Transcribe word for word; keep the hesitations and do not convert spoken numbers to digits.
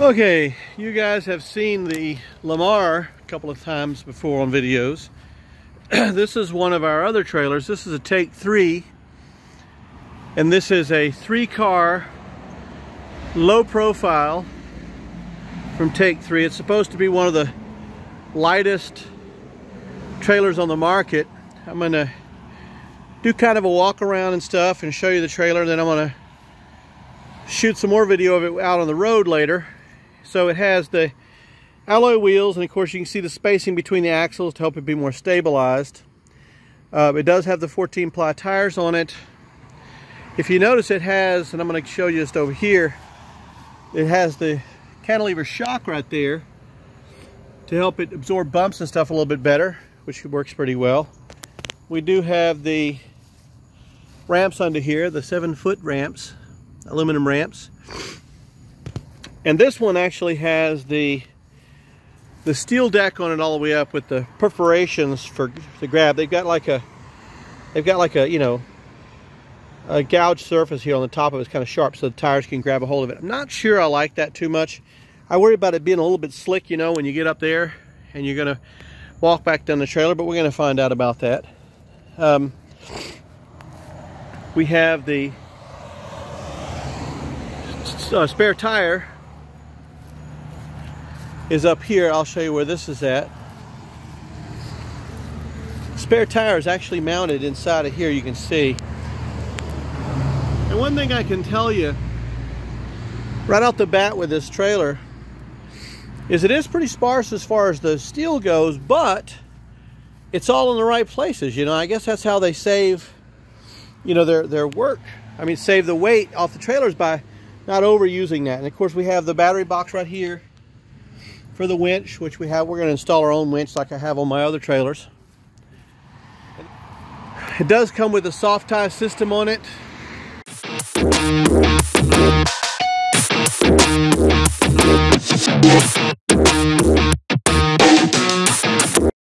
Okay, you guys have seen the Lamar a couple of times before on videos. This is one of our other trailers. This is a Take three, and this is a three car low profile from Take three. It's supposed to be one of the lightest trailers on the market. I'm going to do kind of a walk around and stuff and show you the trailer, then I'm going to shoot some more video of it out on the road later. So it has the alloy wheels, and of course you can see the spacing between the axles to help it be more stabilized. Uh, it does have the fourteen ply tires on it. If you notice, it has, and I'm going to show you just over here, it has the cantilever shock right there to help it absorb bumps and stuff a little bit better, which works pretty well. We do have the ramps under here, the seven foot ramps, aluminum ramps. And this one actually has the the steel deck on it all the way up with the perforations for the grab. They've got like a, they've got like a, you know, a gouged surface here on the top of it's kind of sharp so the tires can grab a hold of it. I'm not sure I like that too much. I worry about it being a little bit slick, you know, when you get up there and you're going to walk back down the trailer, but we're going to find out about that. Um, we have the uh, spare tire is up here. I'll show you where this is at. Spare tire is actually mounted inside of here, you can see. And one thing I can tell you right out the bat with this trailer is it is pretty sparse as far as the steel goes, but it's all in the right places. You know, I guess that's how they save, you know, their their work. I mean, save the weight off the trailers by not overusing that. And of course, we have the battery box right here for the winch, which we have. We're going to install our own winch like I have on my other trailers. It does come with a soft tie system on it.